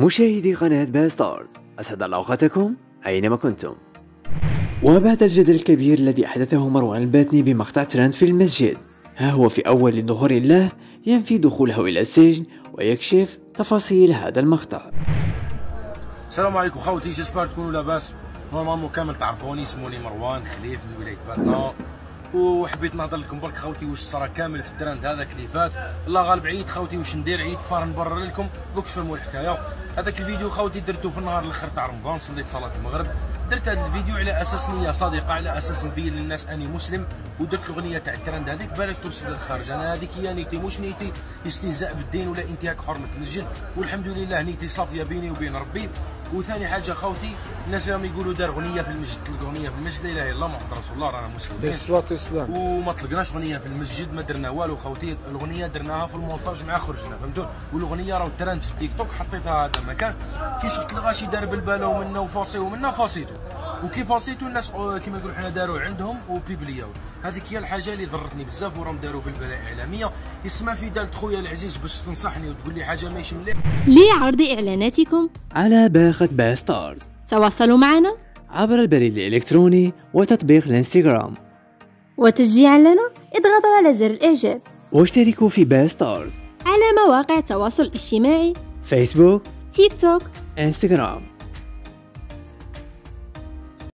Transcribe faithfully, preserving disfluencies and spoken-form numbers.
مشاهدي قناة بست ستارز، أسعد الله أوقاتكم أينما كنتم. وبعد الجدل الكبير الذي أحدثه مروان الباتني بمقطع ترند في المسجد، ها هو في أول ظهور له ينفي دخوله إلى السجن ويكشف تفاصيل هذا المقطع. السلام عليكم خوتي، جيسبر تكونوا لاباس. نورمالمون كامل تعرفوني، سموني مروان خليف من ولاية باتنا، وحبيت نهضر لكم برك خوتي واش صرا كامل في الترند هذا كليفات. الله غالب عيد خوتي واش ندير، عيد كفار نبرر لكم دوك تفهموا الحكايه. هذاك الفيديو خوتي درته في النهار الاخر تاع رمضان، صليت صلاه المغرب، درت هذا الفيديو على اساس نيه صادقه، على اساس نبين للناس اني مسلم، ودرت الاغنيه تاع الترند هذيك بالك توصل للخارج. انا هذيك هي نيتي، مش نيتي استهزاء بالدين ولا انتهاك حرمه المسجد، والحمد لله نيتي صافيه بيني وبين ربي. وثاني حاجه خوتي، الناس راهم يقولوا دار اغنيه في المسجد، طلق اغنيه في المسجد، لا اله الا الله محمد رسول الله، رانا مسلمين بالصلاه والسلام، وما طلقناش اغنيه في المسجد، ما درنا والو خوتي. الاغنيه درناها في المونتاج مع خرجنا، فهمتوا؟ والاغنيه راه ترند في التيك توك، حطيتها هذا مكان كي شفت الغاشي دار بالباله منا وفاصيه ومنا فاصيته، وكي فاصيته الناس كيما نقولوا حنا داروا عندهم وبيبلياو. هذيك هي الحاجه اللي ضرتني بزاف، وراهم داروا بالباله اعلاميه. اسمع في دالت خويا العزيز باش تنصحني وتقول لي حاجه ماشي مليح. لعرض اعلاناتكم على باخة بست ستارز، تواصلوا معنا عبر البريد الالكتروني وتطبيق الانستغرام، وتشجيعا لنا اضغطوا على زر الاعجاب، واشتركوا في بست ستارز على مواقع التواصل الاجتماعي فيسبوك، تيك توك، انستغرام.